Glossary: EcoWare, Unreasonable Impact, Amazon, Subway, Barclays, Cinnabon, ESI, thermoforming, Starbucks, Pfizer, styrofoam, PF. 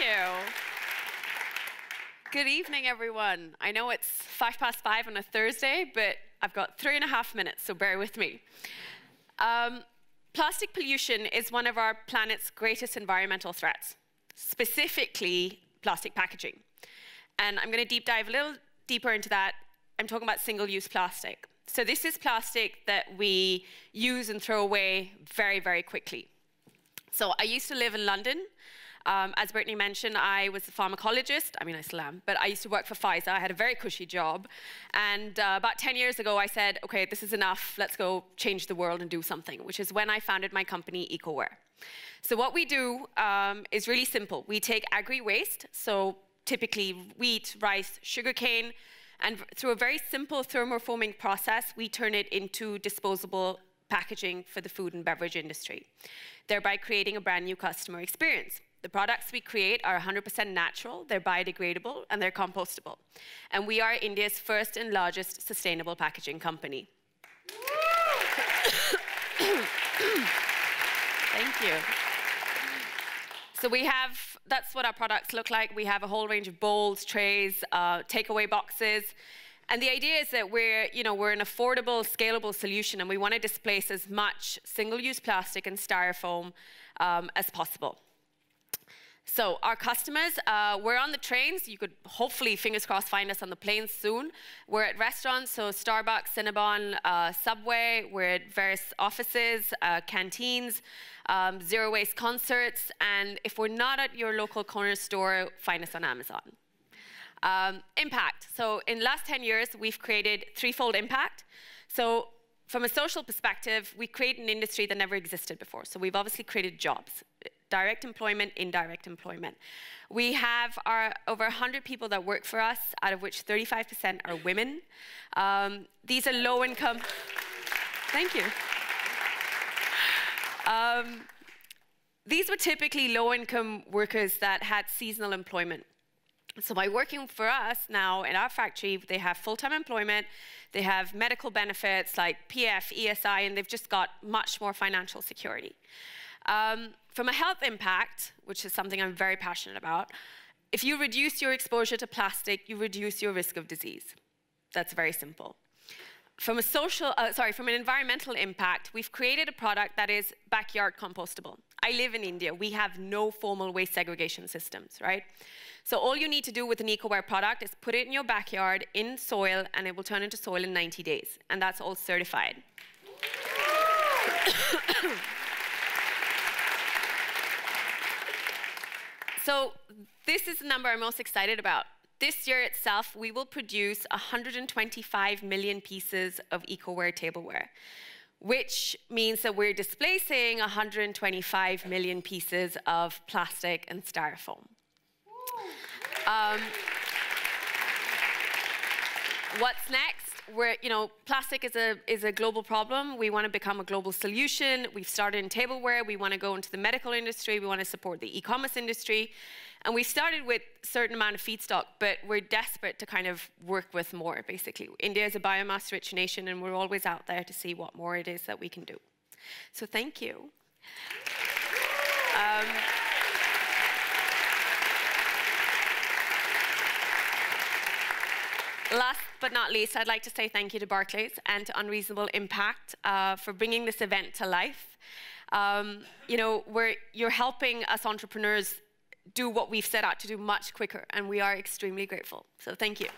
you. Good evening, everyone. I know it's 5:05 on a Thursday, but I've got 3.5 minutes, so bear with me. Plastic pollution is one of our planet's greatest environmental threats, specifically plastic packaging. And I'm going to deep dive a little deeper into that. I'm talking about single-use plastic. So this is plastic that we use and throw away very, very quickly. So I used to live in London. As Brittany mentioned, I was a pharmacologist. I mean, I still am, but I used to work for Pfizer. I had a very cushy job. And about 10 years ago, I said, OK, this is enough. Let's go change the world and do something, which is when I founded my company, EcoWare. So what we do is really simple. We take agri-waste, so typically wheat, rice, sugarcane, and through a very simple thermoforming process, we turn it into disposable packaging for the food and beverage industry, thereby creating a brand new customer experience. The products we create are 100% natural, they're biodegradable, and they're compostable. And we are India's first and largest sustainable packaging company. Thank you. So we have, that's what our products look like. We have a whole range of bowls, trays, takeaway boxes. And the idea is that we're an affordable, scalable solution, and we want to displace as much single-use plastic and styrofoam as possible. So our customers, we're on the trains. You could hopefully, fingers crossed, find us on the planes soon. We're at restaurants, so Starbucks, Cinnabon, Subway. We're at various offices, canteens, zero-waste concerts. And if we're not at your local corner store, find us on Amazon. Impact. So in the last 10 years, we've created threefold impact. So from a social perspective, we create an industry that never existed before. So we've obviously created jobs. Direct employment, indirect employment. We have over 100 people that work for us, out of which 35% are women. These are low-income. Thank you. These were typically low-income workers that had seasonal employment. So by working for us now in our factory, they have full-time employment, they have medical benefits like PF, ESI, and they've just got much more financial security. From a health impact, which is something I'm very passionate about, if you reduce your exposure to plastic, you reduce your risk of disease. That's very simple. From an environmental impact, we've created a product that is backyard compostable. I live in India. We have no formal waste segregation systems, right? So all you need to do with an EcoWare product is put it in your backyard, in soil, and it will turn into soil in 90 days. And that's all certified. So this is the number I'm most excited about. This year itself, we will produce 125 million pieces of EcoWare tableware, which means that we're displacing 125 million pieces of plastic and styrofoam. What's next? Plastic is a global problem. We want to become a global solution. We've started in tableware. We want to go into the medical industry. We want to support the e-commerce industry. And we started with a certain amount of feedstock, but we're desperate to kind of work with more, basically. India is a biomass-rich nation, and we're always out there to see what more it is that we can do. So thank you. Last but not least, I'd like to say thank you to Barclays and to Unreasonable Impact for bringing this event to life. You're helping us entrepreneurs do what we've set out to do much quicker, and we are extremely grateful. So thank you.